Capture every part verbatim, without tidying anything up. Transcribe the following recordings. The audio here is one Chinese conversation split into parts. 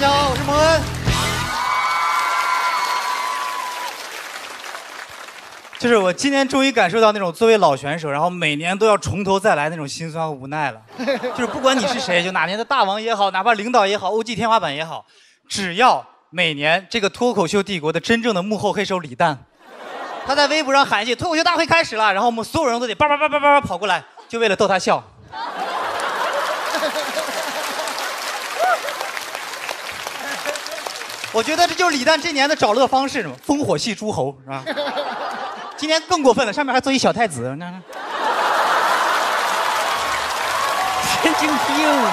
家好，我是蒙恩。就是我今年终于感受到那种作为老选手，然后每年都要从头再来那种心酸和无奈了。就是不管你是谁，就哪年的大王也好，哪怕领导也好 ，O G 天花板也好，只要每年这个脱口秀帝国的真正的幕后黑手李诞，他在微博上喊一句“脱口秀大会开始了”，然后我们所有人都得叭叭叭叭叭跑过来，就为了逗他笑。 我觉得这就是李诞这年的找乐方式，烽火戏诸侯是吧？今年更过分了，上面还做一小太子，那神经病！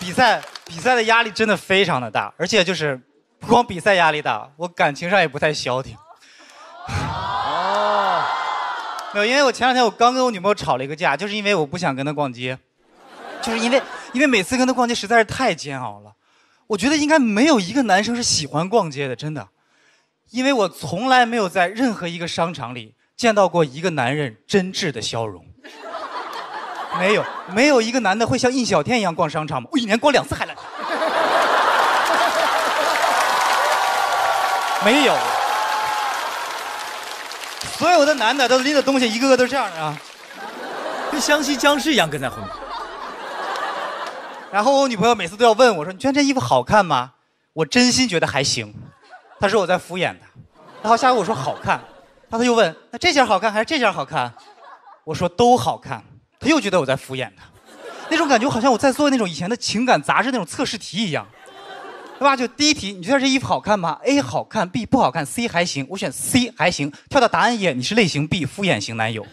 比赛比赛的压力真的非常的大，而且就是不光比赛压力大，我感情上也不太消停。哦，没有，因为我前两天我刚跟我女朋友吵了一个架，就是因为我不想跟她逛街。 就是因为，因为每次跟他逛街实在是太煎熬了，我觉得应该没有一个男生是喜欢逛街的，真的，因为我从来没有在任何一个商场里见到过一个男人真挚的笑容，没有，没有一个男的会像印小天一样逛商场吗？我一年逛两次海澜，没有，所有的男的都拎着东西，一个个都这样的啊，跟湘西僵尸一样跟在后面。 然后我女朋友每次都要问我说：“你觉得这衣服好看吗？”我真心觉得还行，她说我在敷衍她。然后下回我说好看，然后她又问：“那这件好看还是这件好看？”我说都好看，她又觉得我在敷衍她。那种感觉好像我在做那种以前的情感杂志那种测试题一样，对吧？就第一题，你觉得这衣服好看吗 ？A 好看 ，B 不好看 ，C 还行。我选 C 还行，跳到答案页，你是类型 B 敷衍型男友。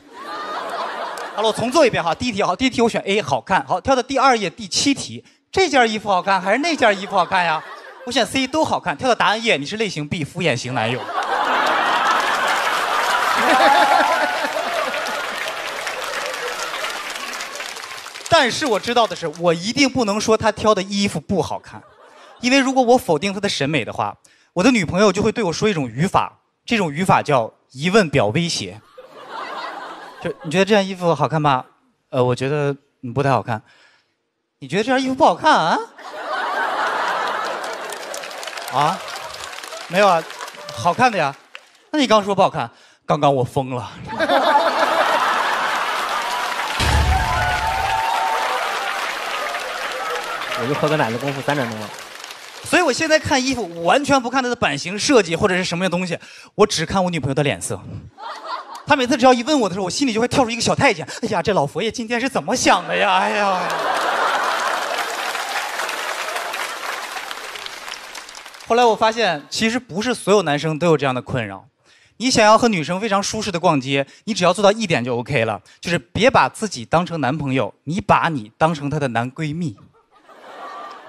好了，我重做一遍哈。第一题好，第一题我选 A 好看，好跳到第二页第七题，这件衣服好看还是那件衣服好看呀？我选 C 都好看，跳到答案页，你是类型 B 敷衍型男友。但是我知道的是，我一定不能说他挑的衣服不好看，因为如果我否定他的审美的话，我的女朋友就会对我说一种语法，这种语法叫疑问表威胁。 就你觉得这件衣服好看吗？呃，我觉得嗯不太好看。你觉得这件衣服不好看啊？啊？没有啊，好看的呀。那你刚说不好看，刚刚我疯了。我就喝个奶的功夫，三点钟了。所以我现在看衣服，完全不看它的版型设计或者是什么样东西，我只看我女朋友的脸色。 他每次只要一问我的时候，我心里就会跳出一个小太监。哎呀，这老佛爷今天是怎么想的呀？哎呀！后来我发现，其实不是所有男生都有这样的困扰。你想要和女生非常舒适的逛街，你只要做到一点就 OK 了，就是别把自己当成男朋友，你把你当成她的男闺蜜。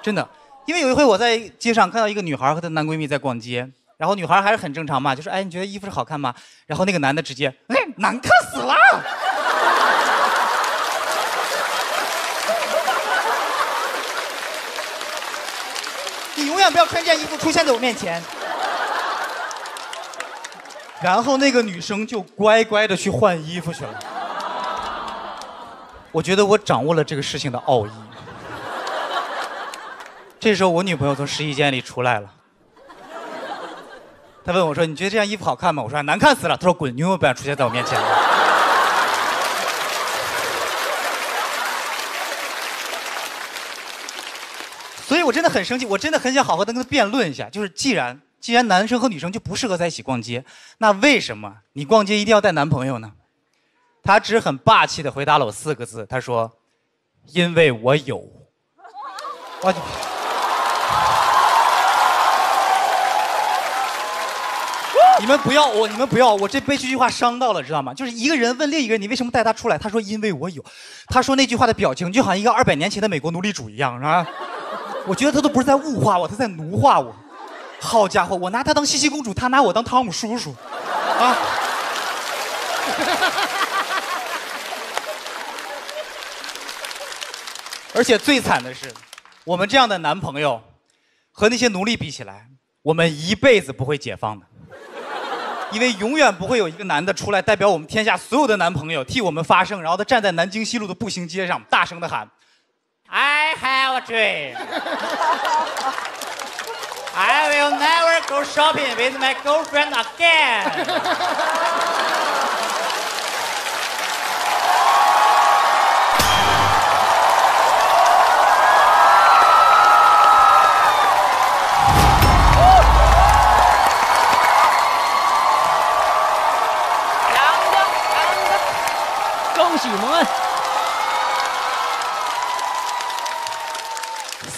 真的，因为有一回我在街上看到一个女孩和她男闺蜜在逛街。 然后女孩还是很正常嘛，就是哎，你觉得衣服是好看吗？然后那个男的直接，哎，难看死了！你永远不要穿这件衣服出现在我面前。然后那个女生就乖乖的去换衣服去了。我觉得我掌握了这个事情的奥义。这时候我女朋友从试衣间里出来了。 他问我说：“你觉得这件衣服好看吗？”我说：“难看死了。”他说：“滚，你永远不要出现在我面前了。”所以，我真的很生气，我真的很想好好的跟他辩论一下。就是，既然既然男生和女生就不适合在一起逛街，那为什么你逛街一定要带男朋友呢？他只很霸气的回答了我四个字，他说：“因为我有。”我。 你们不要我，你们不要我，这被这句话伤到了，知道吗？就是一个人问另一个人，你为什么带他出来？他说因为我有。他说那句话的表情就好像一个二百年前的美国奴隶主一样，啊！我觉得他都不是在物化我，他在奴化我。好家伙，我拿他当茜茜公主，他拿我当汤姆叔叔，啊！而且最惨的是，我们这样的男朋友和那些奴隶比起来，我们一辈子不会解放的。因为永远不会有一个男的出来代表我们天下所有的男朋友替我们发声，然后他站在南京西路的步行街上大声的喊 ：“I have a dream, I will never go shopping with my girlfriend again。”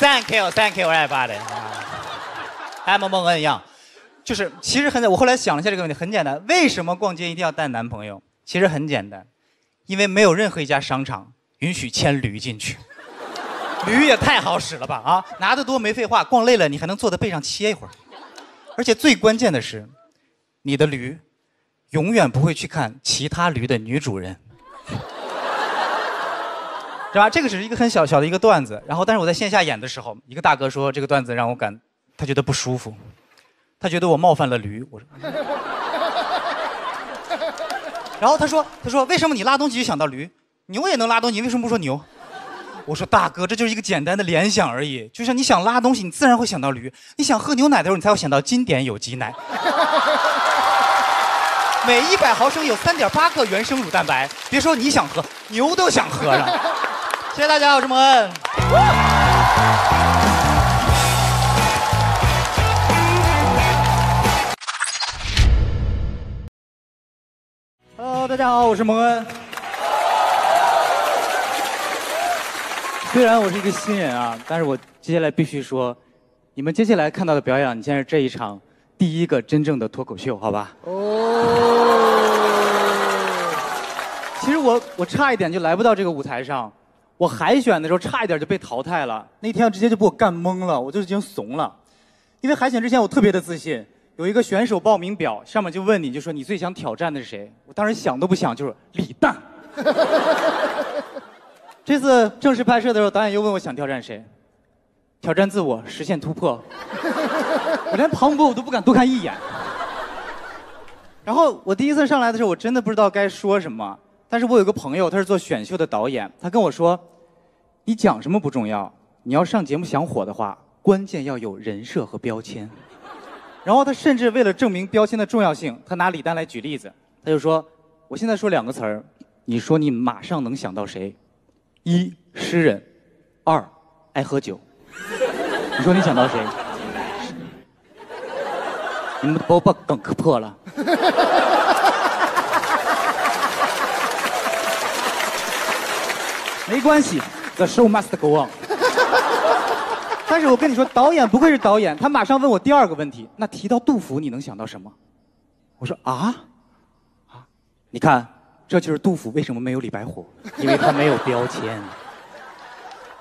Thank you, thank you, everybody. I'm Meng En Yang. 就是其实很，我后来想了一下这个问题，很简单，为什么逛街一定要带男朋友？其实很简单，因为没有任何一家商场允许牵驴进去。驴也太好使了吧啊！拿得多没废话，逛累了你还能坐在背上歇一会儿。而且最关键的是，你的驴永远不会去看其他驴的女主人。 是吧？这个只是一个很小小的一个段子，然后但是我在线下演的时候，一个大哥说这个段子让我感，他觉得不舒服，他觉得我冒犯了驴，我说。然后他说，他说为什么你拉东西就想到驴，牛也能拉东西，你为什么不说牛？我说大哥，这就是一个简单的联想而已，就像你想拉东西，你自然会想到驴；你想喝牛奶的时候，你才会想到经典有机奶。每一百毫升有三点八克原生乳蛋白，别说你想喝，牛都想喝了。谢谢大家，我是蒙恩。Hello， 大家好，我是蒙恩。虽然我是一个新人啊，但是我接下来必须说，你们接下来看到的表演，你现在是这一场第一个真正的脱口秀，好吧？哦。其实我我差一点就来不到这个舞台上。 我海选的时候差一点就被淘汰了，那天直接就被我干懵了，我就已经怂了。因为海选之前我特别的自信，有一个选手报名表上面就问你，就说你最想挑战的是谁？我当时想都不想，就是李诞。这次正式拍摄的时候，导演又问我想挑战谁，挑战自我，实现突破。我连庞博我都不敢多看一眼。然后我第一次上来的时候，我真的不知道该说什么。 但是我有个朋友，他是做选秀的导演，他跟我说：“你讲什么不重要，你要上节目想火的话，关键要有人设和标签。”然后他甚至为了证明标签的重要性，他拿李诞来举例子，他就说：“我现在说两个词儿，你说你马上能想到谁？一诗人，二爱喝酒。你说你想到谁？你们把我把梗磕破了。” 没关系 ，The show must go on。但是我跟你说，导演不愧是导演，他马上问我第二个问题。那提到杜甫，你能想到什么？我说啊啊，你看，这就是杜甫为什么没有李白火，因为他没有标签。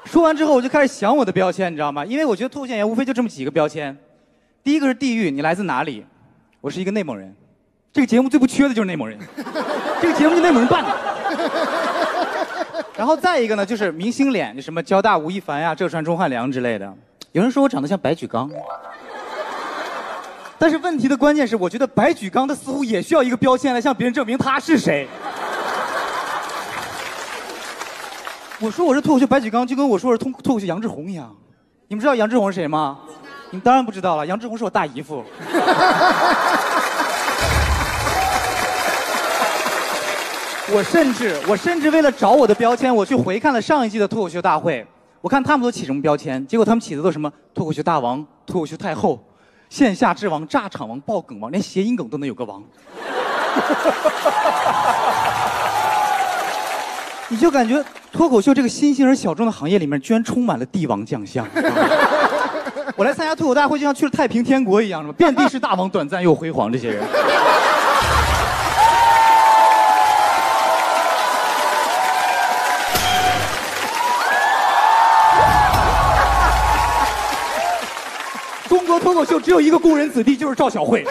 说完之后，我就开始想我的标签，你知道吗？因为我觉得脱口秀演员无非就这么几个标签。第一个是地域，你来自哪里？我是一个内蒙人。这个节目最不缺的就是内蒙人，这个节目就内蒙人办的。 然后再一个呢，就是明星脸，就什么交大吴亦凡呀、啊、浙传钟汉良之类的。有人说我长得像白举纲，但是问题的关键是，我觉得白举纲他似乎也需要一个标签来向别人证明他是谁。我说我是脱口秀白举纲，就跟我说我是脱脱口秀杨志宏一样。你们知道杨志宏是谁吗？你们当然不知道了，杨志宏是我大姨夫。我甚至，我甚至为了找我的标签，我去回看了上一季的脱口秀大会，我看他们都起什么标签，结果他们起的都什么脱口秀大王、脱口秀太后、线下之王、炸场王、爆梗王，连谐音梗都能有个王。你就感觉脱口秀这个新兴而小众的行业里面，居然充满了帝王将相。我来参加脱口大会，就像去了太平天国一样，什么遍地是大王，短暂又辉煌，这些人。 脱口秀只有一个工人子弟，就是赵小慧。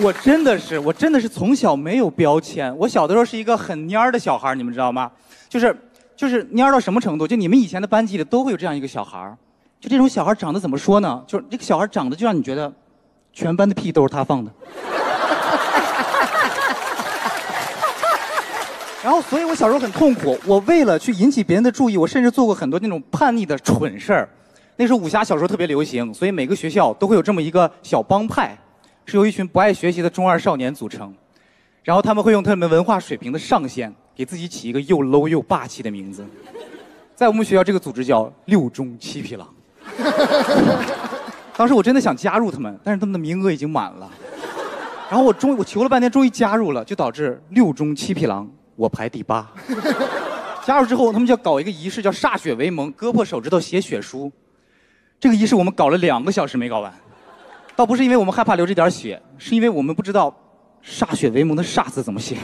我真的是，我真的是从小没有标签。我小的时候是一个很蔫的小孩，你们知道吗？就是就是蔫到什么程度？就你们以前的班级里都会有这样一个小孩，就这种小孩长得怎么说呢？就是这个小孩长得就让你觉得，全班的屁都是他放的。然后，所以我小时候很痛苦。我为了去引起别人的注意，我甚至做过很多那种叛逆的蠢事儿。那时候武侠小说特别流行，所以每个学校都会有这么一个小帮派，是由一群不爱学习的中二少年组成。然后他们会用他们文化水平的上限，给自己起一个又 low 又霸气的名字。在我们学校，这个组织叫六中七匹狼。当时我真的想加入他们，但是他们的名额已经满了。然后我终于，我求了半天，终于加入了，就导致六中七匹狼我排第八。加入之后，他们就要搞一个仪式，叫歃血为盟，割破手指头写血书。这个仪式我们搞了两个小时没搞完，倒不是因为我们害怕流这点血，是因为我们不知道歃血为盟的歃字怎么写。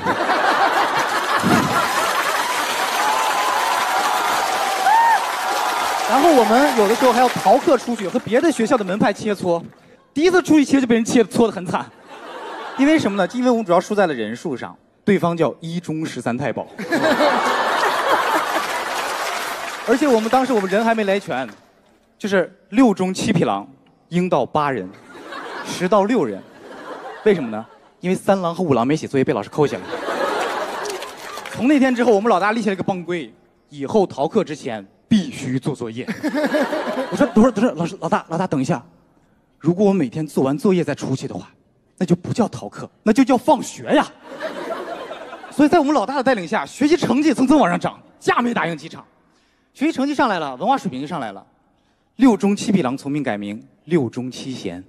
然后我们有的时候还要逃课出去，和别的学校的门派切磋。第一次出去切就被人切磋得很惨，因为什么呢？因为我们主要输在了人数上，对方叫一中十三太保。而且我们当时我们人还没来全，就是六中七匹狼，应到八人，十到六人。为什么呢？因为三郎和五郎没写作业被老师扣下了。从那天之后，我们老大立下了一个帮规，以后逃课之前必须做作业。我说等会儿，等会儿，老师，老大，老大，等一下。如果我每天做完作业再出去的话，那就不叫逃课，那就叫放学呀。所以在我们老大的带领下，学习成绩蹭蹭往上涨，架没打赢几场，学习成绩上来了，文化水平就上来了。六中七匹狼从命改名六中七贤。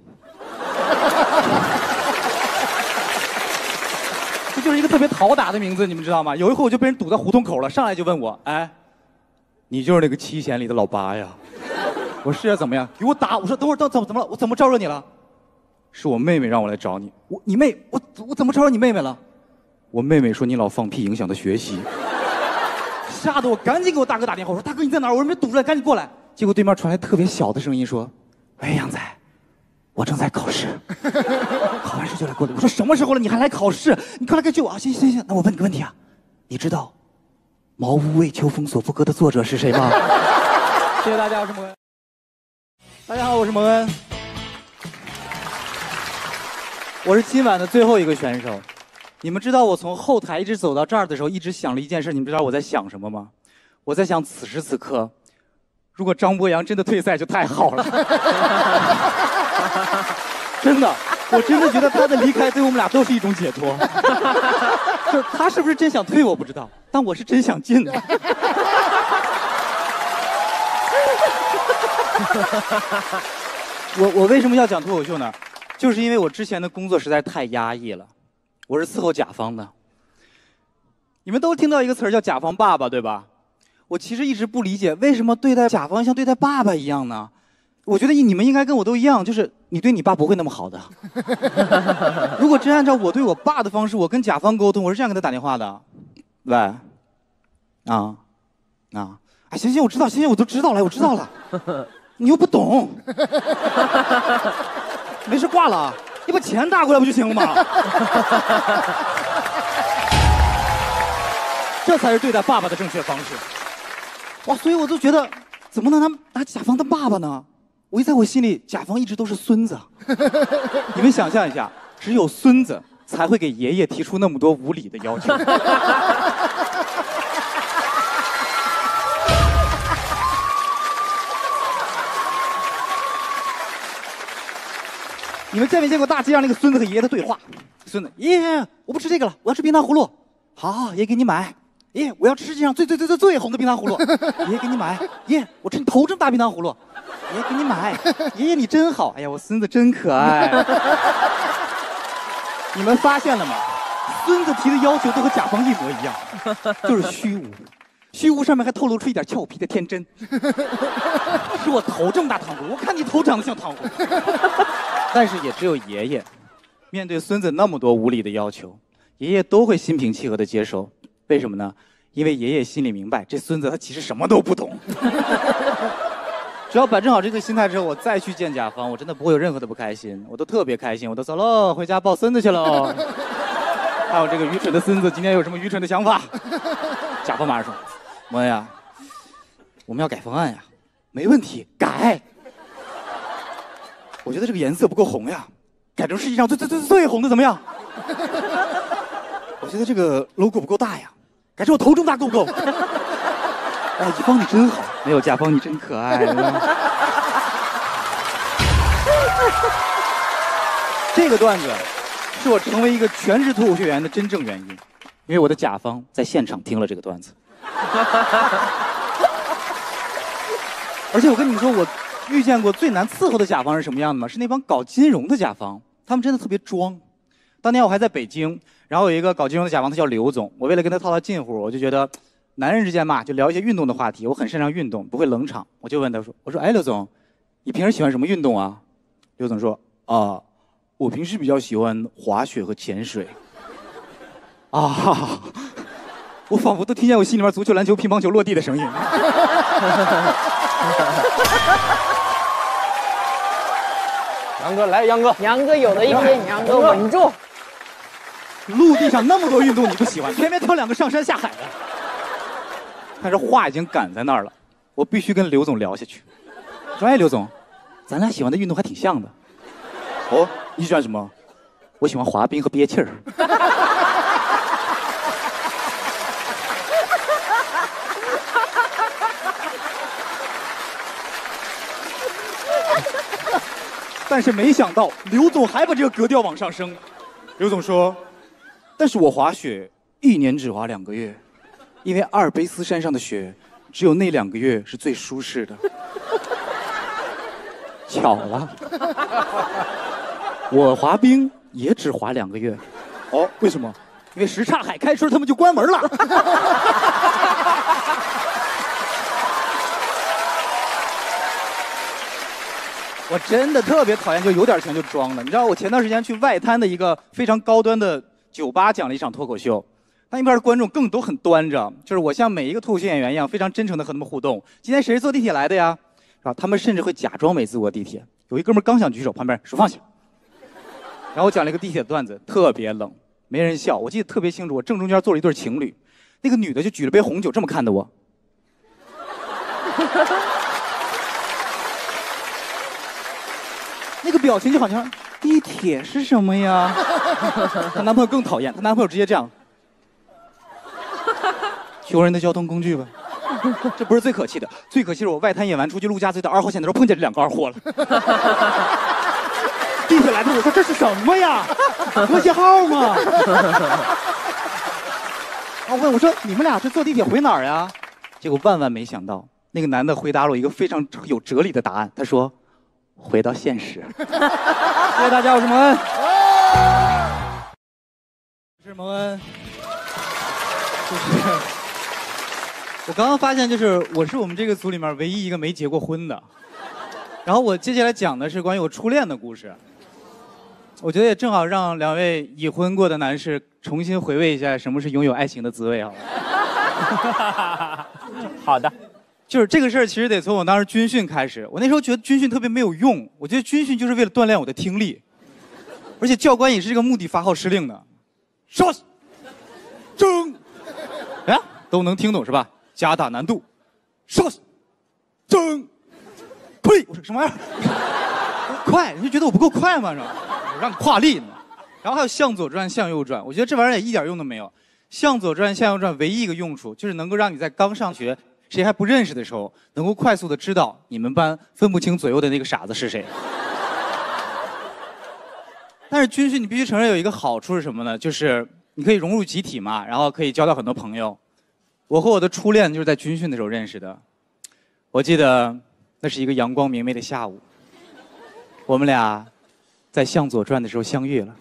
这就是一个特别讨打的名字，你们知道吗？有一回我就被人堵在胡同口了，上来就问我，哎。你就是那个七贤里的老八呀！我是啊，怎么样？给我打！我说等会儿，等怎么怎么了？我怎么招惹你了？是我妹妹让我来找你。我你妹我我怎么招惹你妹妹了？我妹妹说你老放屁影响她学习。吓得我赶紧给我大哥打电话，我说大哥你在哪儿？我说没堵出来，赶紧过来。结果对面传来特别小的声音说：“喂，杨仔，我正在考试，考完试就来过来。”我说什么时候了你还来考试？你快来快救我啊！行行行，那我问你个问题啊，你知道？《茅屋为秋风所赋歌》的作者是谁吗？谢谢大家，我是蒙恩。大家好，我是蒙恩。我是今晚的最后一个选手。你们知道我从后台一直走到这儿的时候，一直想了一件事。你们知道我在想什么吗？我在想，此时此刻，如果张博洋真的退赛，就太好了。真的，我真的觉得他的离开对我们俩都是一种解脱。就是他是不是真想退我不知道，但我是真想进的。我我为什么要讲脱口秀呢？就是因为我之前的工作实在太压抑了。我是伺候甲方的。你们都听到一个词儿叫甲方爸爸，对吧？我其实一直不理解为什么对待甲方像对待爸爸一样呢？我觉得你们应该跟我都一样，就是你对你爸不会那么好的。如果真按照我对我爸的方式，我跟甲方沟通，我是这样给他打电话的：喂，啊，啊，啊，行行，我知道，行行，我都知道了，我知道了，你又不懂，没事挂了，你把钱打过来不就行了吗？这才是对待爸爸的正确方式。哇，所以我就觉得，怎么能拿拿甲方当爸爸呢？我一在我心里，甲方一直都是孙子。你们想象一下，只有孙子才会给爷爷提出那么多无理的要求。你们见没见过大街上那个孙子和爷爷的对话？孙子，爷爷，我不吃这个了，我要吃冰糖葫芦。好，爷爷给你买。爷爷，我要吃世界上最最最最最红的冰糖葫芦。爷爷给你买。爷爷，我吃你头这么大冰糖葫芦。爷爷给你买，爷爷你真好，哎呀，我孙子真可爱。你们发现了吗？孙子提的要求都和甲方一模一样，就是虚无，虚无上面还透露出一点俏皮的天真。是我头这么大糖葫芦，我看你头长得像糖葫芦。但是也只有爷爷，面对孙子那么多无理的要求，爷爷都会心平气和的接受。为什么呢？因为爷爷心里明白，这孙子他其实什么都不懂。只要摆正好这个心态之后，我再去见甲方，我真的不会有任何的不开心，我都特别开心，我都走喽，回家抱孙子去喽。还有这个愚蠢的孙子今天有什么愚蠢的想法？甲方马上说：“妈呀，我们要改方案呀，没问题，改。”我觉得这个颜色不够红呀，改成世界上最最最最红的怎么样？我觉得这个 logo 不够大呀，改成我头这么大够不够？哎，乙方你真好，没有甲方你真可爱。这个段子是我成为一个全职脱口秀演员的真正原因，因为我的甲方在现场听了这个段子。而且我跟你们说，我遇见过最难伺候的甲方是什么样的吗？是那帮搞金融的甲方，他们真的特别装。当年我还在北京，然后有一个搞金融的甲方，他叫刘总。我为了跟他套套近乎，我就觉得男人之间嘛，就聊一些运动的话题。我很擅长运动，不会冷场。我就问他说：“我说，哎，刘总，你平时喜欢什么运动啊？”刘总说：“啊，我平时比较喜欢滑雪和潜水。”啊，我仿佛都听见我心里面足球、篮球、乒乓球落地的声音。杨哥来，杨哥，杨哥有的一天，杨哥稳住。陆地上那么多运动你不喜欢，偏偏挑两个上山下海的。但是话已经赶在那儿了，我必须跟刘总聊下去。说，哎，刘总，咱俩喜欢的运动还挺像的。哦，你喜欢什么？我喜欢滑冰和憋气儿。但是没想到，刘总还把这个格调往上升。刘总说：“但是我滑雪一年只滑两个月，因为阿尔卑斯山上的雪，只有那两个月是最舒适的。”巧了，我滑冰也只滑两个月。哦，为什么？因为什刹海开春他们就关门了。我真的特别讨厌，就有点钱就装的。你知道，我前段时间去外滩的一个非常高端的酒吧讲了一场脱口秀，那一边的观众更都很端着，就是我像每一个脱口秀演员一样，非常真诚的和他们互动。今天谁是坐地铁来的呀？是吧？他们甚至会假装没坐过地铁。有一哥们刚想举手，旁边手放下。然后我讲了一个地铁的段子，特别冷，没人笑。我记得特别清楚，我正中间坐了一对情侣，那个女的就举了杯红酒，这么看的我。那个表情就好像地铁是什么呀？她男朋友更讨厌，她男朋友直接这样，求人的交通工具吧。这不是最可气的，最可气是我外滩演完出去陆家嘴的二号线的时候碰见这两个二货了。地铁来的，我说这是什么呀？和谐号吗？我问我说你们俩这坐地铁回哪儿呀？结果万万没想到，那个男的回答了我一个非常有哲理的答案，他说。回到现实。谢谢大家，我是蒙恩，我是蒙恩。就是我刚刚发现，就是我是我们这个组里面唯一一个没结过婚的。然后我接下来讲的是关于我初恋的故事。我觉得也正好让两位已婚过的男士重新回味一下什么是拥有爱情的滋味，好吗？好的。就是这个事儿，其实得从我当时军训开始。我那时候觉得军训特别没有用，我觉得军训就是为了锻炼我的听力，而且教官也是这个目的发号施令的，杀，争，哎，都能听懂是吧？加大难度，杀，争，呸！我说什么玩意儿？快！你就觉得我不够快吗？是吧？我让你跨立呢。然后还有向左转，向右转，我觉得这玩意儿也一点用都没有。向左转，向右转，唯一一个用处就是能够让你在刚上学。谁还不认识的时候，能够快速的知道你们班分不清左右的那个傻子是谁。但是军训你必须承认有一个好处是什么呢？就是你可以融入集体嘛，然后可以交到很多朋友。我和我的初恋就是在军训的时候认识的。我记得那是一个阳光明媚的下午，我们俩在向左转的时候相遇了。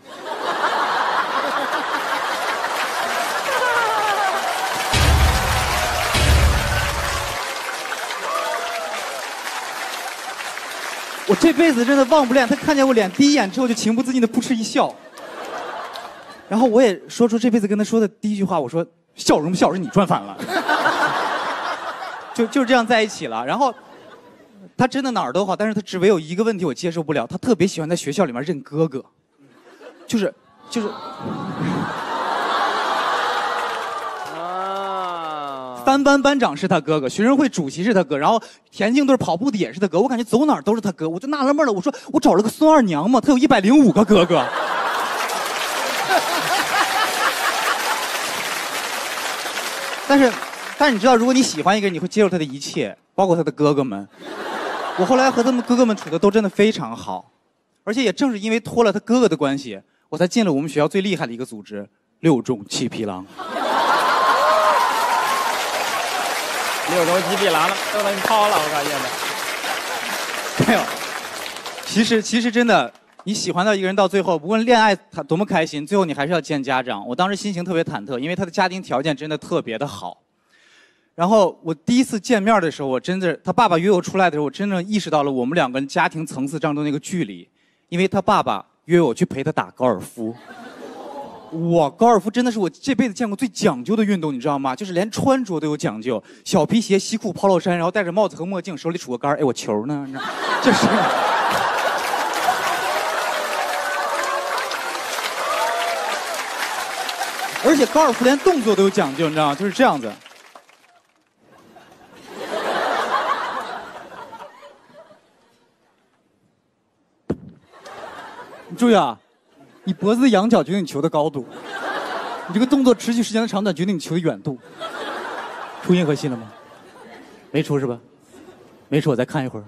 我这辈子真的忘不了，他看见我脸第一眼之后就情不自禁的扑哧一笑，然后我也说出这辈子跟他说的第一句话，我说笑容笑是你赚反了，就就这样在一起了。然后他真的哪儿都好，但是他只唯有一个问题我接受不了，他特别喜欢在学校里面认哥哥，就是就是。班班班长是他哥哥，学生会主席是他哥，然后田径队跑步的也是他哥，我感觉走哪儿都是他哥，我就纳了闷了，我说我找了个孙二娘嘛，他有一百零五个哥哥。但是，但是你知道，如果你喜欢一个人，你会接受他的一切，包括他的哥哥们。我后来和他们哥哥们处的都真的非常好，而且也正是因为托了他哥哥的关系，我才进了我们学校最厉害的一个组织——六中七匹狼。 六中七匹狼了，都能抛了，我感觉的。没有，其实其实真的，你喜欢到一个人到最后，不论恋爱他多么开心，最后你还是要见家长。我当时心情特别忐忑，因为他的家庭条件真的特别的好。然后我第一次见面的时候，我真的，他爸爸约我出来的时候，我真正意识到了我们两个人家庭层次当中那个距离，因为他爸爸约我去陪他打高尔夫。 哇，高尔夫真的是我这辈子见过最讲究的运动，你知道吗？就是连穿着都有讲究，小皮鞋、西裤、polo 衫，然后戴着帽子和墨镜，手里杵个杆，哎，我球呢？你知道这是。而且高尔夫连动作都有讲究，你知道吗？就是这样子。你注意啊！ 你脖子的仰角决定你球的高度，你这个动作持续时间的长短决定你球的远度。出银河系了吗？没出是吧？没出，我再看一会儿。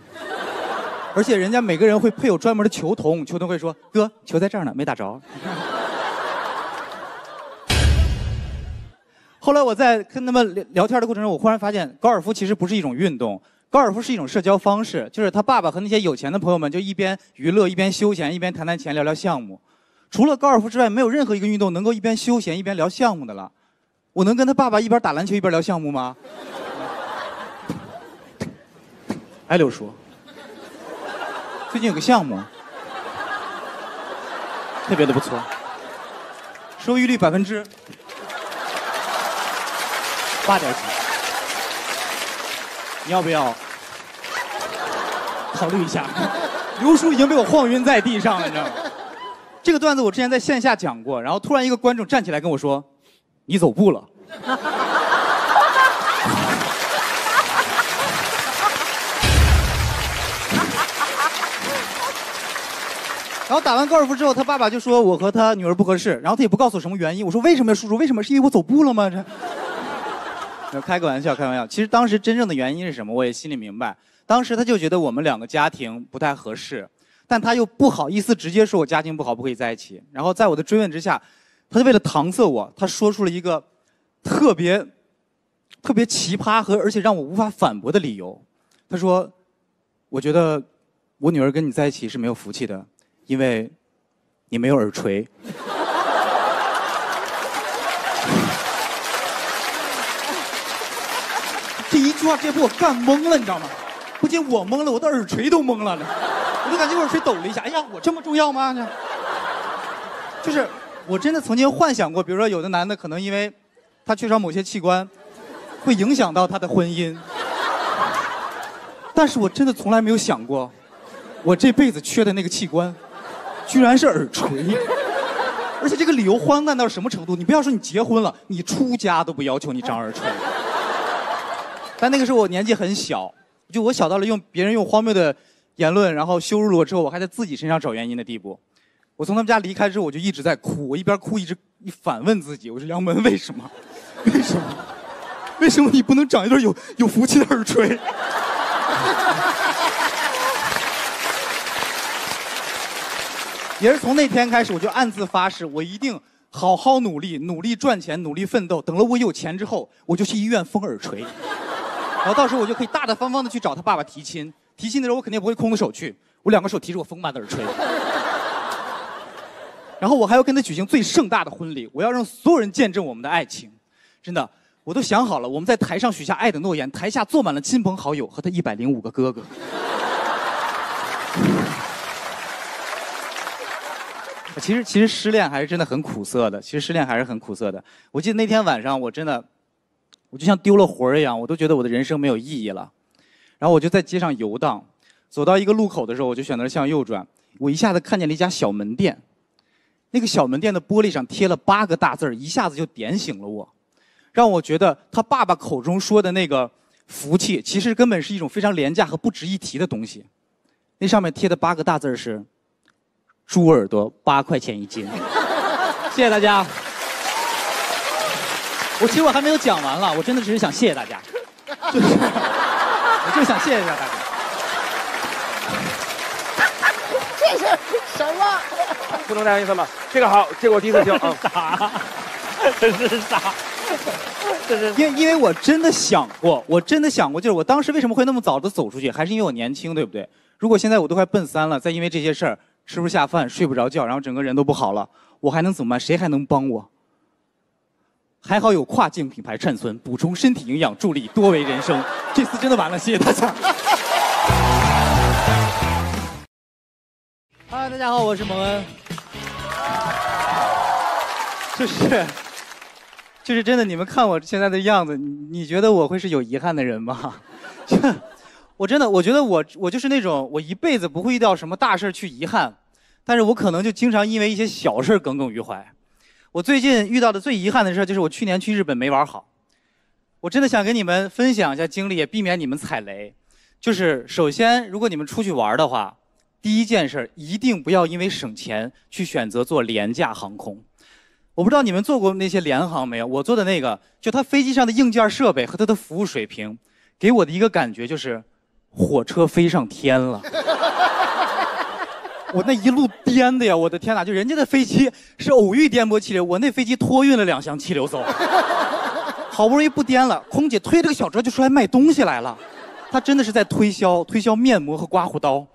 而且人家每个人会配有专门的球童，球童会说：“哥，球在这儿呢，没打着。”后来我在跟他们聊天的过程中，我忽然发现，高尔夫其实不是一种运动。 高尔夫是一种社交方式，就是他爸爸和那些有钱的朋友们就一边娱乐，一边休闲，一边谈谈钱，聊聊项目。除了高尔夫之外，没有任何一个运动能够一边休闲一边聊项目的了。我能跟他爸爸一边打篮球一边聊项目吗？哎，柳叔，最近有个项目，特别的不错，收益率百分之八点几。 你要不要考虑一下？刘叔已经被我晃晕在地上了，你知道吗？这个段子我之前在线下讲过，然后突然一个观众站起来跟我说：“你走步了。”然后打完高尔夫之后，他爸爸就说我和他女儿不合适，然后他也不告诉我什么原因。我说：“为什么呀，叔叔？为什么？是因为我走步了吗？”这。 开个玩笑，开玩笑。其实当时真正的原因是什么，我也心里明白。当时他就觉得我们两个家庭不太合适，但他又不好意思直接说我家庭不好，不可以在一起。然后在我的追问之下，他就为了搪塞我，他说出了一个特别、特别奇葩和而且让我无法反驳的理由。他说：“我觉得我女儿跟你在一起是没有福气的，因为你没有耳垂。” 这一句话直接把我干懵了，你知道吗？不仅我懵了，我的耳垂都懵了，我就感觉我耳垂抖了一下。哎呀，我这么重要吗？就是我真的曾经幻想过，比如说有的男的可能因为他缺少某些器官，会影响到他的婚姻。但是我真的从来没有想过，我这辈子缺的那个器官，居然是耳垂。而且这个理由荒诞到什么程度？你不要说你结婚了，你出家都不要求你长耳垂。 但那个时候我年纪很小，就我小到了用别人用荒谬的言论，然后羞辱了我之后，我还在自己身上找原因的地步。我从他们家离开之后，我就一直在哭，我一边哭一直一反问自己，我说：“梁门，为什么？为什么？为什么你不能长一对有有福气的耳垂？”也是从那天开始，我就暗自发誓，我一定好好努力，努力赚钱，努力奋斗。等了我有钱之后，我就去医院封耳垂。 然后到时候我就可以大大方方的去找他爸爸提亲，提亲的时候我肯定不会空着手去，我两个手提着我丰满的耳垂。然后我还要跟他举行最盛大的婚礼，我要让所有人见证我们的爱情。真的，我都想好了，我们在台上许下爱的诺言，台下坐满了亲朋好友和他一百零五个哥哥。其实，其实失恋还是真的很苦涩的，其实失恋还是很苦涩的。我记得那天晚上，我真的。 我就像丢了魂儿一样，我都觉得我的人生没有意义了。然后我就在街上游荡，走到一个路口的时候，我就选择向右转。我一下子看见了一家小门店，那个小门店的玻璃上贴了八个大字儿，一下子就点醒了我。让我觉得他爸爸口中说的那个福气，其实根本是一种非常廉价和不值一提的东西。那上面贴的八个大字是“猪耳朵八块钱一斤”。谢谢大家。我其实我还没有讲完了，我真的只是想谢谢大家，就是我就想谢谢一下大家。 这是什么？不能这样意思吗？这个好，这个我第一次听啊。傻，真是傻，这是。因为因为我真的想过，我真的想过，就是我当时为什么会那么早的走出去，还是因为我年轻，对不对？如果现在我都快奔三了，再因为这些事儿吃不下饭、睡不着觉，然后整个人都不好了，我还能怎么办？谁还能帮我？还好有跨境品牌善存，补充身体营养，助力多维人生。这次真的完了，谢谢大家。嗨，大家好，我是蒙恩。就是，就是真的，你们看我现在的样子，你觉得我会是有遗憾的人吗？我真的，我觉得我我就是那种我一辈子不会遇到什么大事去遗憾，但是我可能就经常因为一些小事耿耿于怀。我最近遇到的最遗憾的事就是我去年去日本没玩好。我真的想跟你们分享一下经历，也避免你们踩雷。就是首先，如果你们出去玩的话。 第一件事，一定不要因为省钱去选择坐廉价航空。我不知道你们坐过那些联航没有？我坐的那个，就它飞机上的硬件设备和它的服务水平，给我的一个感觉就是，火车飞上天了。我那一路颠的呀，我的天哪！就人家的飞机是偶遇颠簸气流，我那飞机托运了两箱气流走，好不容易不颠了，空姐推着个小车就出来卖东西来了，她真的是在推销，推销面膜和刮胡刀。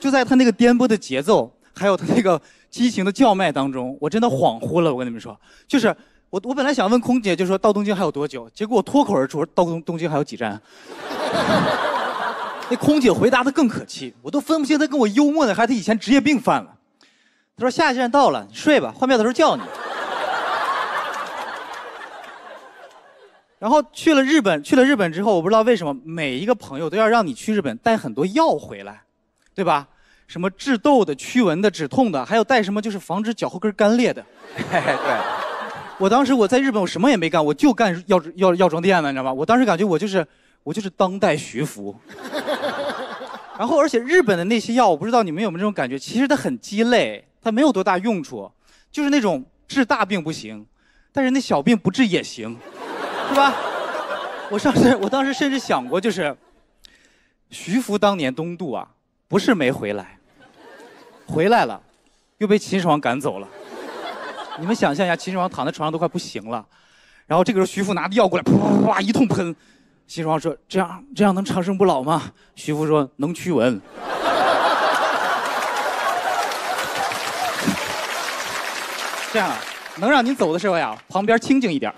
就在他那个颠簸的节奏，还有他那个激情的叫卖当中，我真的恍惚了。我跟你们说，就是我，我本来想问空姐，就说到东京还有多久，结果我脱口而出到东东京还有几站。那空姐回答的更可气，我都分不清她跟我幽默呢，还是她以前职业病犯了。她说下一站到了，你睡吧，换票的时候叫你。然后去了日本，去了日本之后，我不知道为什么每一个朋友都要让你去日本带很多药回来，对吧？ 什么治痘的、驱蚊的、止痛的，还有带什么就是防止脚后跟干裂的。对，我当时我在日本，我什么也没干，我就干药药药妆店了，你知道吗？我当时感觉我就是我就是当代徐福。然后，而且日本的那些药，我不知道你们有没有这种感觉，其实它很鸡肋，它没有多大用处，就是那种治大病不行，但是那小病不治也行，对吧？我上次我当时甚至想过，就是徐福当年东渡啊。 不是没回来，回来了，又被秦始皇赶走了。你们想象一下，秦始皇躺在床上都快不行了，然后这个时候徐福拿着药过来，啪啪啪一通喷。秦始皇说：“这样这样能长生不老吗？”徐福说：“能驱蚊。”这样能让您走的时候呀，旁边清静一点。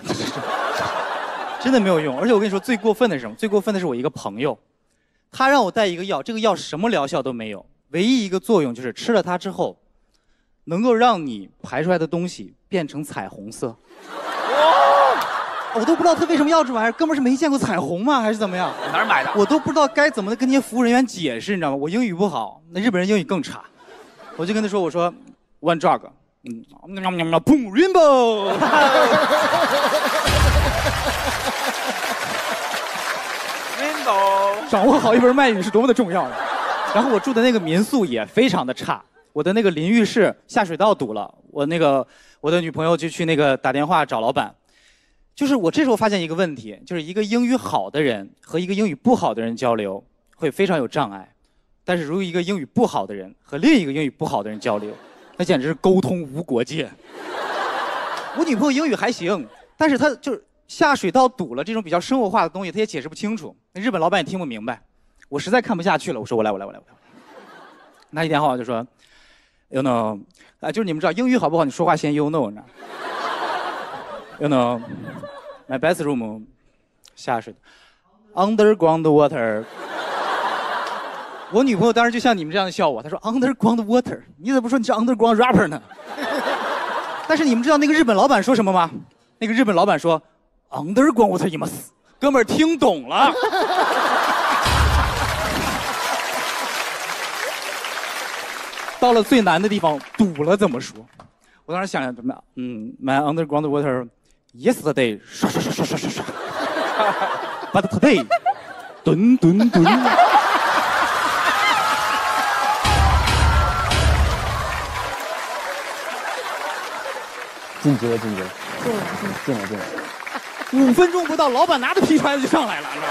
真的没有用。而且我跟你说，最过分的是什么？最过分的是我一个朋友。 他让我带一个药，这个药什么疗效都没有，唯一一个作用就是吃了它之后，能够让你排出来的东西变成彩虹色。我都不知道他为什么要这玩意儿，哥们是没见过彩虹吗？还是怎么样？哪儿买的？我都不知道该怎么跟那些服务人员解释，你知道吗？我英语不好，那日本人英语更差，我就跟他说，我说 one drug， 嗯，喵喵喵，砰 ，rainbow。掌握好一门外语是多么的重要的。然后我住的那个民宿也非常的差，我的那个淋浴室下水道堵了，我那个我的女朋友就去那个打电话找老板。就是我这时候发现一个问题，就是一个英语好的人和一个英语不好的人交流会非常有障碍，但是如果一个英语不好的人和另一个英语不好的人交流，那简直是沟通无国界。我女朋友英语还行，但是她就是。 下水道堵了，这种比较生活化的东西，他也解释不清楚。那日本老板也听不明白，我实在看不下去了。我说我来，我来，我来，我来。拿起电话我就说 ，you know， 啊，就是你们知道英语好不好？你说话先 you know 呢 ，you know，my bathroom， 下水 ，underground water。我女朋友当时就像你们这样笑我，她说 underground water， 你怎么不说你是 underground rapper 呢？但是你们知道那个日本老板说什么吗？那个日本老板说。 Underground water you must， 哥们儿听懂了。到了最难的地方，堵了怎么说？我当时想想怎么样，嗯，my underground water yesterday 刷刷刷刷刷刷刷 ，but today 吨吨吨。进阶了，进阶了，进了，进了，进了。五分钟不到，老板拿着皮揣子就上来了，是吧？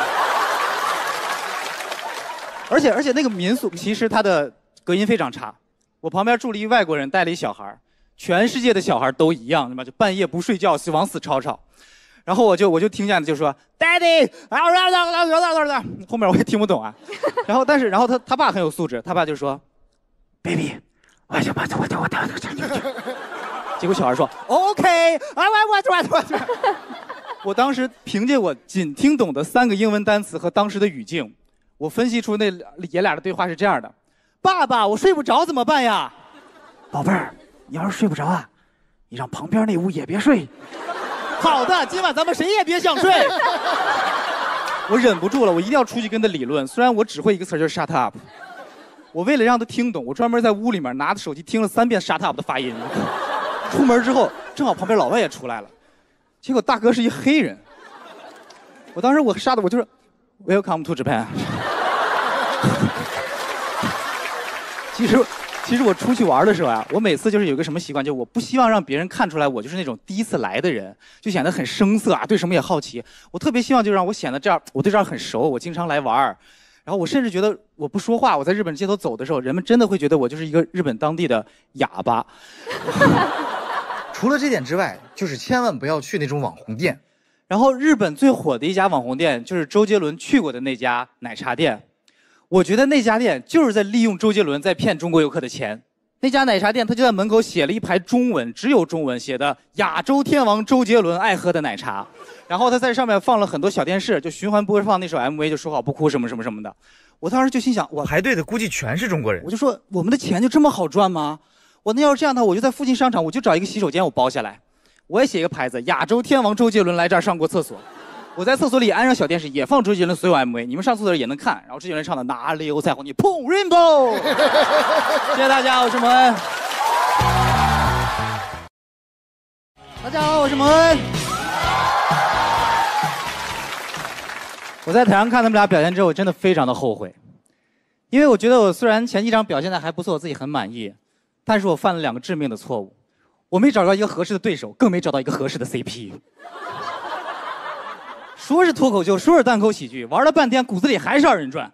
而且而且那个民宿其实它的隔音非常差，我旁边住了一外国人，带了一小孩。 全世界的小孩都一样，对吧？就半夜不睡觉，就往死吵吵。然后我就我就听见就说 ，Daddy 啊，后面我也听不懂啊。然后但是然后他他爸很有素质，他爸就说 ，Baby， 我想把我掉我掉我掉。结果小孩说 ，OK， 我我我我我。我当时凭借我仅听懂的三个英文单词和当时的语境，我分析出那爷俩的对话是这样的：爸爸，我睡不着怎么办呀？宝贝儿。 你要是睡不着啊，你让旁边那屋也别睡。好的，今晚咱们谁也别想睡。我忍不住了，我一定要出去跟他理论。虽然我只会一个词就是 shut up， 我为了让他听懂，我专门在屋里面拿着手机听了三遍 shut up 的发音。出门之后，正好旁边老外也出来了，结果大哥是一黑人。我当时我吓得我就是 welcome to Japan。其实。 其实我出去玩的时候啊，我每次就是有个什么习惯，就我不希望让别人看出来我就是那种第一次来的人，就显得很生涩啊，对什么也好奇。我特别希望就让我显得这样，我对这儿很熟，我经常来玩儿。然后我甚至觉得我不说话，我在日本街头走的时候，人们真的会觉得我就是一个日本当地的哑巴。除了这点之外，就是千万不要去那种网红店。然后日本最火的一家网红店就是周杰伦去过的那家奶茶店。 我觉得那家店就是在利用周杰伦在骗中国游客的钱。那家奶茶店，他就在门口写了一排中文，只有中文写的“亚洲天王周杰伦爱喝的奶茶”，然后他在上面放了很多小电视，就循环播放那首 M V， 就说好不哭什么什么什么的。我当时就心想，我排队的估计全是中国人。我就说我们的钱就这么好赚吗？我那要是这样的话，我就在附近商场，我就找一个洗手间，我包下来，我也写一个牌子“亚洲天王周杰伦来这儿上过厕所”。 我在厕所里安上小电视，也放周杰伦所有 M V， 你们上厕所也能看。然后周杰伦唱的哪里有彩虹，你碰 Rainbow。谢谢大家，我是蒙恩。大家好，我是蒙恩。我在台上看他们俩表演之后，我真的非常的后悔，因为我觉得我虽然前几场表现的还不错，我自己很满意，但是我犯了两个致命的错误，我没找到一个合适的对手，更没找到一个合适的 C P。 说是脱口秀，说是单口喜剧，玩了半天，骨子里还是二人转。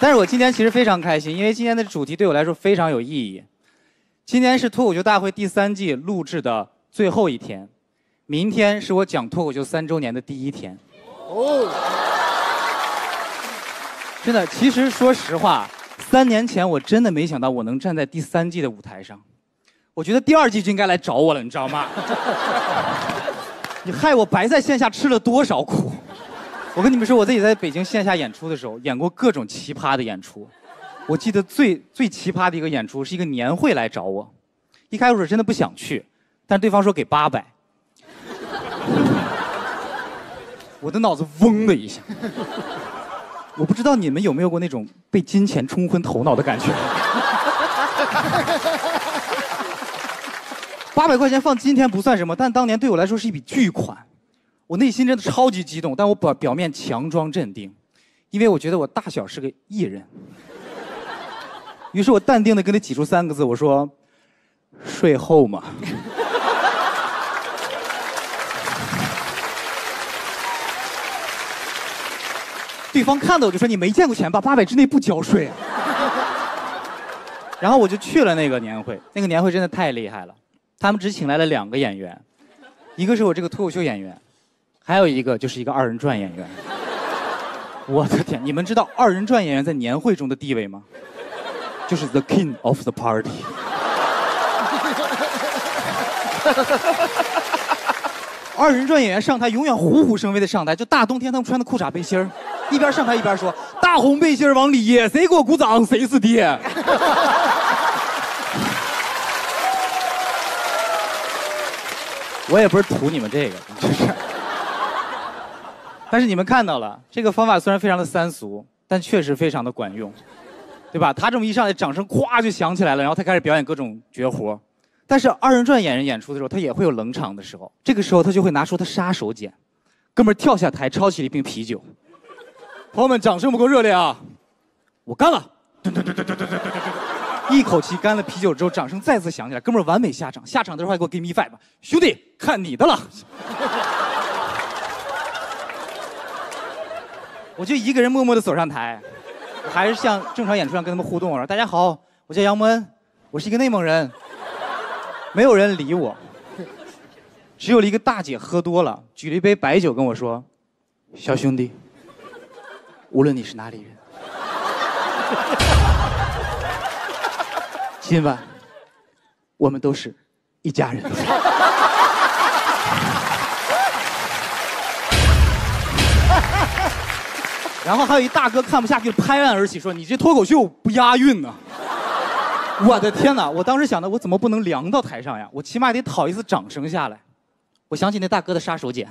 但是我今天其实非常开心，因为今天的主题对我来说非常有意义。今天是脱口秀大会第三季录制的最后一天，明天是我讲脱口秀三周年的第一天。哦，真的，其实说实话。 三年前，我真的没想到我能站在第三季的舞台上。我觉得第二季就应该来找我了，你知道吗？你害我白在线下吃了多少苦！我跟你们说，我自己在北京线下演出的时候，演过各种奇葩的演出。我记得最最奇葩的一个演出是一个年会来找我，一开始真的不想去，但对方说给八百，我的脑子嗡的一下。 我不知道你们有没有过那种被金钱冲昏头脑的感觉。八百块钱放今天不算什么，但当年对我来说是一笔巨款。我内心真的超级激动，但我表表面强装镇定，因为我觉得我大小是个艺人。于是我淡定的跟他挤出三个字，我说：“税后嘛。” 对方看到我就说：“你没见过钱吧？八百之内不交税啊。”然后我就去了那个年会，那个年会真的太厉害了。他们只请来了两个演员，一个是我这个脱口秀演员，还有一个就是一个二人转演员。我的天，你们知道二人转演员在年会中的地位吗？就是 the king of the party。二人转演员上台永远虎虎生威的上台，就大冬天他们穿的裤衩背心儿。 一边上台一边说：“大红背心往里掖，谁给我鼓掌谁是爹。”我也不是图你们这个，真是。但是你们看到了，这个方法虽然非常的三俗，但确实非常的管用。对吧？他这么一上来，掌声咵就响起来了，然后他开始表演各种绝活。但是二人转演员演出的时候，他也会有冷场的时候，这个时候他就会拿出他杀手锏，哥们儿跳下台抄起了一瓶啤酒。朋友们，掌声不够热烈啊！我干了，一口气干了啤酒之后，掌声再次响起来，哥们儿完美下场。下场的时候还给我 give me five， 兄弟，看你的了。我就一个人默默地走上台，我还是像正常演出上跟他们互动，我说大家好，我叫杨蒙恩，我是一个内蒙人。没有人理我，只有一个大姐喝多了，举了一杯白酒跟我说：“小兄弟，无论你是哪里人，今晚我们都是一家人。”然后还有一大哥看不下去，拍案而起说：“你这脱口秀不押韵呢！”我的天哪！我当时想的，我怎么不能凉到台上呀？我起码得讨一次掌声下来。我想起那大哥的杀手锏，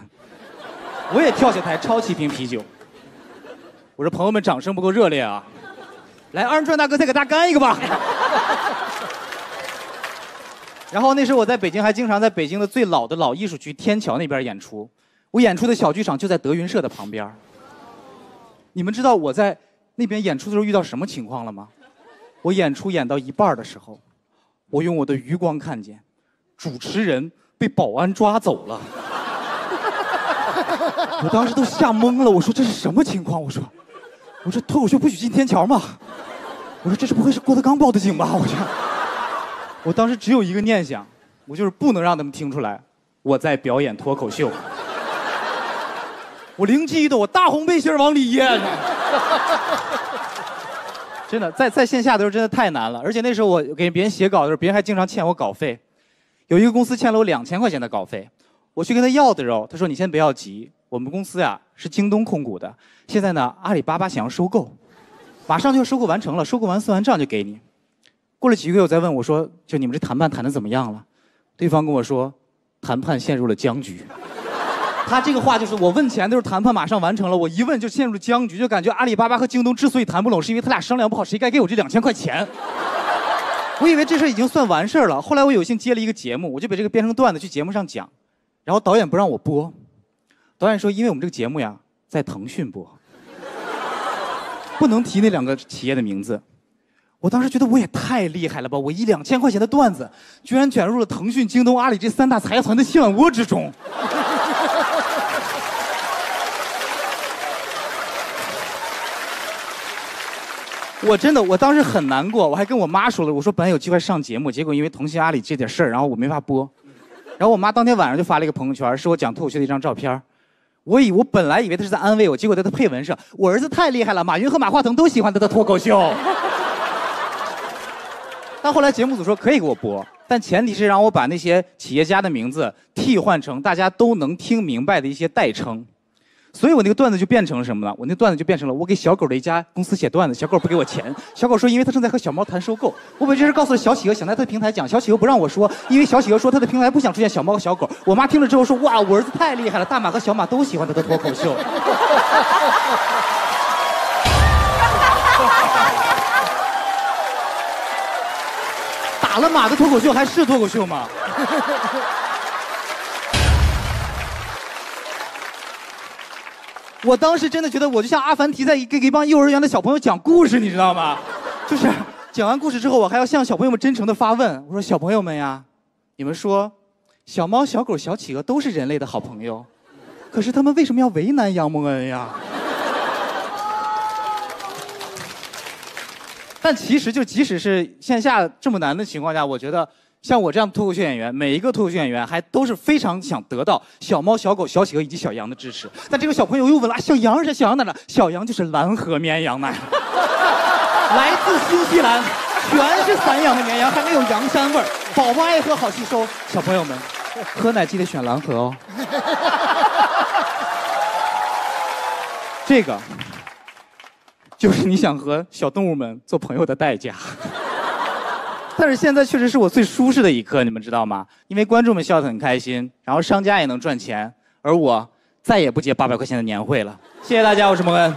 我也跳下台抄起一瓶啤酒。我说：“朋友们，掌声不够热烈啊！来，二人转大哥再给大家干一个吧！”然后那时候我在北京，还经常在北京的最老的老艺术区天桥那边演出。我演出的小剧场就在德云社的旁边。你们知道我在那边演出的时候遇到什么情况了吗？我演出演到一半的时候，我用我的余光看见，主持人被保安抓走了。我当时都吓懵了，我说这是什么情况？我说，我说脱口秀不许进天桥吗？我说这是不会是郭德纲报的警吧？我想，我当时只有一个念想，我就是不能让他们听出来我在表演脱口秀。我灵机一动，我大红背心往里掖。真的，在在线下的时候真的太难了，而且那时候我给别人写稿的时候，别人还经常欠我稿费。有一个公司欠了我两千块钱的稿费，我去跟他要的时候，他说：“你先不要急，我们公司啊是京东控股的，现在呢阿里巴巴想要收购，马上就要收购完成了，收购完算完账就给你。”过了几个月，我再问我说：“就你们这谈判谈的怎么样了？”对方跟我说：“谈判陷入了僵局。”他这个话就是我问前的时候谈判马上完成了，我一问就陷入了僵局，就感觉阿里巴巴和京东之所以谈不拢，是因为他俩商量不好谁该给我这两千块钱。我以为这事已经算完事了，后来我有幸接了一个节目，我就把这个编成段子去节目上讲，然后导演不让我播，导演说因为我们这个节目呀在腾讯播，不能提那两个企业的名字。我当时觉得我也太厉害了吧，我一两千块钱的段子居然卷入了腾讯、京东、阿里这三大财团的漩涡之中。我真的，我当时很难过，我还跟我妈说了，我说本来有机会上节目，结果因为腾讯、阿里这点事儿，然后我没法播。然后我妈当天晚上就发了一个朋友圈，是我讲脱口秀的一张照片。我以我本来以为她是在安慰我，结果在她配文上，我儿子太厉害了，马云和马化腾都喜欢他的脱口秀。但后来节目组说可以给我播，但前提是让我把那些企业家的名字替换成大家都能听明白的一些代称。所以我那个段子就变成了什么呢？我那段子就变成了我给小狗的一家公司写段子，小狗不给我钱，小狗说因为他正在和小猫谈收购。我把这事告诉了小企鹅，想在他的平台讲，小企鹅不让我说，因为小企鹅说他的平台不想出现小猫和小狗。我妈听了之后说，哇，我儿子太厉害了，大马和小马都喜欢他的脱口秀。打了马的脱口秀还是脱口秀吗？我当时真的觉得我就像阿凡提在给一帮幼儿园的小朋友讲故事，你知道吗？就是讲完故事之后，我还要向小朋友们真诚的发问，我说小朋友们呀，你们说小猫、小狗、小企鹅都是人类的好朋友，可是他们为什么要为难杨蒙恩呀？但其实就即使是线下这么难的情况下，我觉得像我这样的脱口秀演员，每一个脱口秀演员还都是非常想得到小猫、小狗、小企鹅以及小羊的支持。但这个小朋友又问了，小羊是小羊哪呢？小羊就是蓝河绵羊奶，来自新西兰，全是散养的绵羊，还没有羊膻味儿。宝宝爱喝，好吸收。小朋友们，喝奶记得选蓝河哦。这个就是你想和小动物们做朋友的代价。但是现在确实是我最舒适的一刻，你们知道吗？因为观众们笑得很开心，然后商家也能赚钱，而我再也不接八百块钱的年会了。谢谢大家，我是蒙恩。